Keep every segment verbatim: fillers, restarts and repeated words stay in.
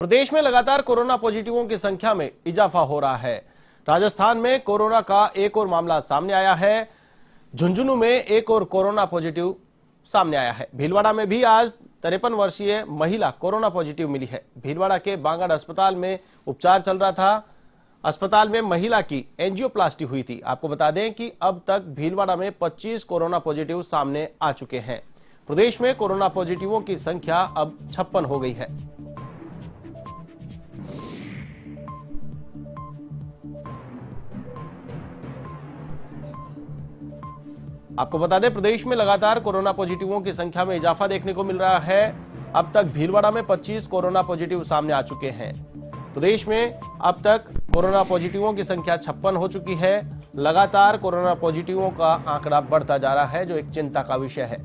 प्रदेश में लगातार कोरोना पॉजिटिवों की संख्या में इजाफा हो रहा है। राजस्थान में कोरोना का एक और मामला सामने आया है। झुंझुनू में एक और कोरोना पॉजिटिव सामने आया है। भीलवाड़ा में भी आज तिरपन वर्षीय महिला कोरोना पॉजिटिव मिली है। भीलवाड़ा के बांगड़ अस्पताल में उपचार चल रहा था। अस्पताल में महिला की एंजियोप्लास्टी हुई थी। आपको बता दें कि अब तक भीलवाड़ा में पच्चीस कोरोना पॉजिटिव सामने आ चुके हैं। प्रदेश में कोरोना पॉजिटिवों की संख्या अब छप्पन हो गई है। आपको बता दें, प्रदेश में लगातार कोरोना पॉजिटिवों की संख्या में इजाफा देखने को मिल रहा है। अब तक भीलवाड़ा में पच्चीस कोरोना पॉजिटिव सामने आ चुके हैं। प्रदेश में अब तक कोरोना पॉजिटिवों की संख्या छप्पन हो चुकी है। लगातार कोरोना पॉजिटिवों का आंकड़ा बढ़ता जा रहा है, जो एक चिंता का विषय है।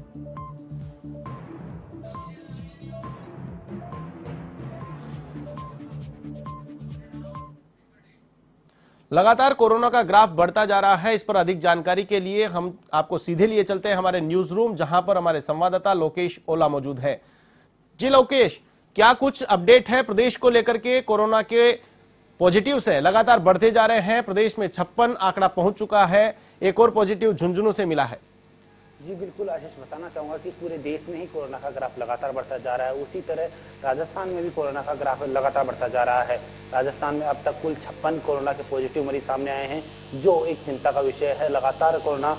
लगातार कोरोना का ग्राफ बढ़ता जा रहा है। इस पर अधिक जानकारी के लिए हम आपको सीधे लिए चलते हैं हमारे न्यूज रूम, जहां पर हमारे संवाददाता लोकेश ओला मौजूद हैं। जी लोकेश, क्या कुछ अपडेट है प्रदेश को लेकर के? कोरोना के पॉजिटिव से लगातार बढ़ते जा रहे हैं। प्रदेश में छप्पन आंकड़ा पहुंच चुका है। एक और पॉजिटिव झुंझुनू से मिला है। जी बिल्कुल आशीष, बताना चाहूँगा कि पूरे देश में ही कोरोना का ग्राफ लगातार बढ़ता जा रहा है। उसी तरह राजस्थान में भी कोरोना का ग्राफ लगातार बढ़ता जा रहा है। राजस्थान में अब तक कुल छप्पन कोरोना के पॉजिटिव मरीज सामने आए हैं, जो एक चिंता का विषय है। लगातार कोरोना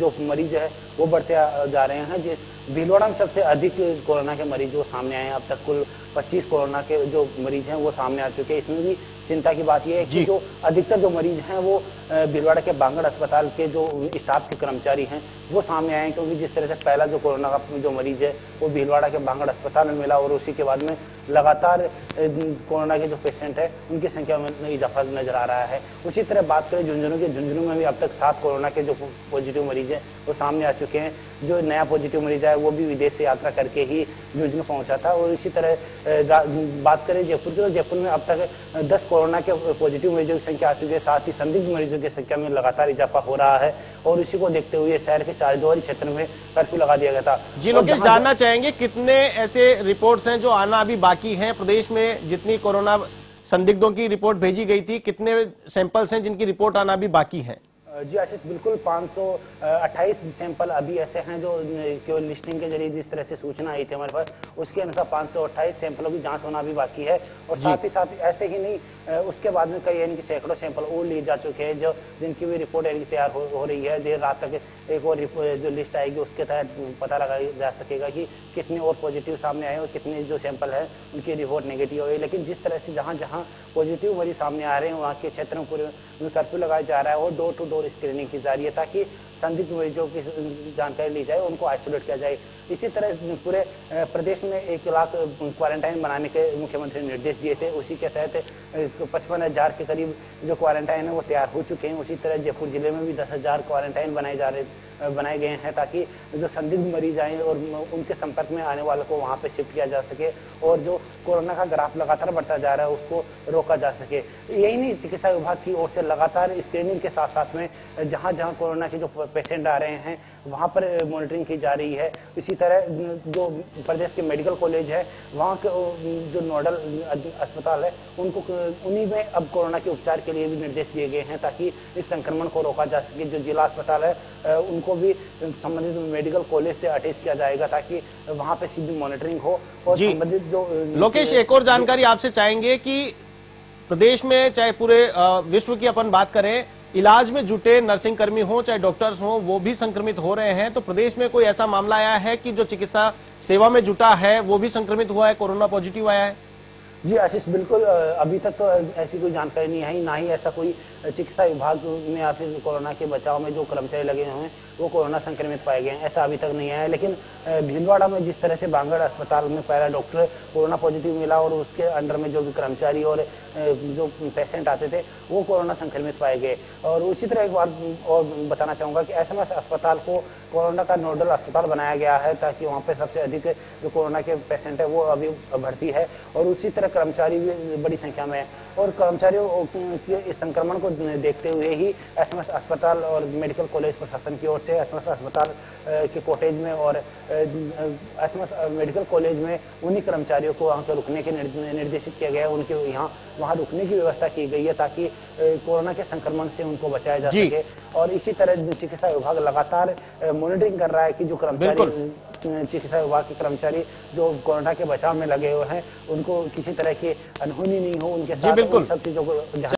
जो मरीज है वो बढ़ते जा रहे हैं। जिस भीलवाड़ा में सबसे अधिक कोरोना के मरीज वो सामने आए हैं। अब तक कुल पच्चीस कोरोना के जो मरीज हैं वो सामने आ चुके हैं। इसमें भी चिंता की बात यह है कि जो अधिकतर जो मरीज हैं वो भीलवाड़ा के बांगड़ अस्पताल के जो स्टाफ के कर्मचारी हैं वो सामने आए हैं, क्योंकि जिस तरह से पहला जो कोरोना का जो मरीज है वो भीलवाड़ा के बांगड़ अस्पताल में मिला और उसी के बाद में लगातार कोरोना के जो पेशेंट है उनकी संख्या में इजाफा नजर आ रहा है। उसी तरह बात करें झुंझुनू के, झुंझुनू में भी अब तक सात कोरोना के जो पॉजिटिव मरीज हैं वो सामने आ चुके हैं। जो नया पॉजिटिव मरीज है वो भी विदेश से यात्रा करके ही झुंझुनू पहुंचा था। और इसी तरह बात करें जयपुर की, तो जयपुर में अब तक दस कोरोना के पॉजिटिव मरीजों की संख्या आ चुकी है। साथ ही संदिग्ध मरीजों की संख्या में लगातार इजाफा हो रहा है और इसी को देखते हुए शहर के चारद्वारी क्षेत्र में कर्फ्यू लगा दिया गया था। जी लोकेश, जानना चाहेंगे कितने ऐसे रिपोर्ट्स हैं जो आना अभी बाकी हैं? प्रदेश में जितनी कोरोना संदिग्धों की रिपोर्ट भेजी गई थी, कितने सैंपल्स हैं जिनकी रिपोर्ट आना अभी बाकी है? जी आशीष, बिल्कुल पाँच सौ अट्ठाईस सैंपल अभी ऐसे हैं जो केवल लिस्टिंग के जरिए जिस तरह से सूचना आई थी हमारे पास, उसके अनुसार पाँच सौ अट्ठाईस सैंपलों की जांच होना भी बाकी है। और साथ ही साथ ऐसे ही नहीं, उसके बाद में कई यानी कि सैकड़ों सैंपल वो लिए जा चुके हैं, जो जिनकी भी रिपोर्ट यानी तैयार हो, हो रही है। देर रात तक एक और जो लिस्ट आएगी उसके तहत पता लगाया जा सकेगा कि कितने और पॉजिटिव सामने आए और कितने जो सैंपल हैं उनकी रिपोर्ट नेगेटिव हुई। लेकिन जिस तरह से जहाँ जहाँ पॉजिटिव मरीज सामने आ रहे हैं वहाँ के क्षेत्रों में कर्फ्यू लगाया जा रहा है और डोर टू डोर स्क्रीनिंग की जा रही है, ताकि संदिग्ध मरीजों की जानकारी ली जाए, उनको आइसोलेट किया जाए। इसी तरह पूरे प्रदेश में एक लाख क्वारंटाइन बनाने के मुख्यमंत्री ने निर्देश दिए थे। उसी के तहत पचपन हजार के करीब जो क्वारंटाइन है वो तैयार हो चुके हैं। उसी तरह जयपुर जिले में भी दस हजार क्वारंटाइन बनाए जा रहे बनाए गए हैं, ताकि जो संदिग्ध मरीज आए और उनके संपर्क में आने वालों को वहाँ पर शिफ्ट किया जा सके और जो कोरोना का ग्राफ लगातार बढ़ता जा रहा है उसको रोका जा सके। यही नहीं, चिकित्सा विभाग की ओर से लगातार स्क्रीनिंग के साथ साथ में जहाँ जहाँ कोरोना के जो पेशेंट आ रहे हैं वहाँ पर मॉनिटरिंग की जा रही है। इसी तरह जो प्रदेश के मेडिकल कॉलेज है, वहाँ के जो नोडल अस्पताल है, उनको उन्हीं में अब कोरोना के उपचार के लिए भी निर्देश दिए गए हैं, ताकि इस संक्रमण को रोका जा सके। जो जिला अस्पताल है उनको भी संबंधित मेडिकल कॉलेज से अटैच किया जाएगा, ताकि वहाँ पे सीधी मॉनिटरिंग हो। और संबंधित जो लोकेश, एक और जानकारी आपसे चाहेंगे कि प्रदेश में, चाहे पूरे विश्व की अपन बात करें, इलाज में जुटे नर्सिंग कर्मी हो चाहे डॉक्टर्स हो, वो भी संक्रमित हो रहे हैं। तो प्रदेश में कोई ऐसा मामला आया है कि जो चिकित्सा सेवा में जुटा है वो भी संक्रमित हुआ है, कोरोना पॉजिटिव आया है? जी आशीष, बिल्कुल अभी तक तो ऐसी कोई जानकारी नहीं है, ना ही ऐसा कोई चिकित्सा विभाग में या फिर कोरोना के बचाव में जो कर्मचारी लगे हुए हैं वो कोरोना संक्रमित पाए गए हैं, ऐसा अभी तक नहीं आया। लेकिन भीलवाड़ा में जिस तरह से बांगड़ अस्पताल में पहला डॉक्टर कोरोना पॉजिटिव मिला और उसके अंडर में जो भी कर्मचारी और जो पेशेंट आते थे वो कोरोना संक्रमित पाए गए। और उसी तरह एक बात और बताना चाहूँगा कि एसएमएस अस्पताल को कोरोना का नोडल अस्पताल बनाया गया है, ताकि वहाँ पर सबसे अधिक जो कोरोना के पेशेंट है वो अभी भर्ती है। और उसी तरह कर्मचारी भी बड़ी संख्या में है और कर्मचारियों के इस संक्रमण को देखते हुए ही एसएमएस अस्पताल और मेडिकल कॉलेज प्रशासन की ओर से एसएमएस अस्पताल के कॉटेज में और एसएमएस मेडिकल कॉलेज में उन्हीं कर्मचारियों को वहाँ पर रुकने के निर्देशित किया गया है। उनके यहाँ वहाँ रुकने की व्यवस्था की गई है ताकि कोरोना के संक्रमण से उनको बचाया जा सके। और इसी तरह चिकित्सा विभाग लगातार मॉनिटरिंग कर रहा है कि जो कर्मचारी चिकित्सा विभाग के कर्मचारी जो कोरोना के बचाव में लगे हुए हैं उनको किसी तरह की अनहोनी नहीं हो, उनके साथ उन सब चीजों को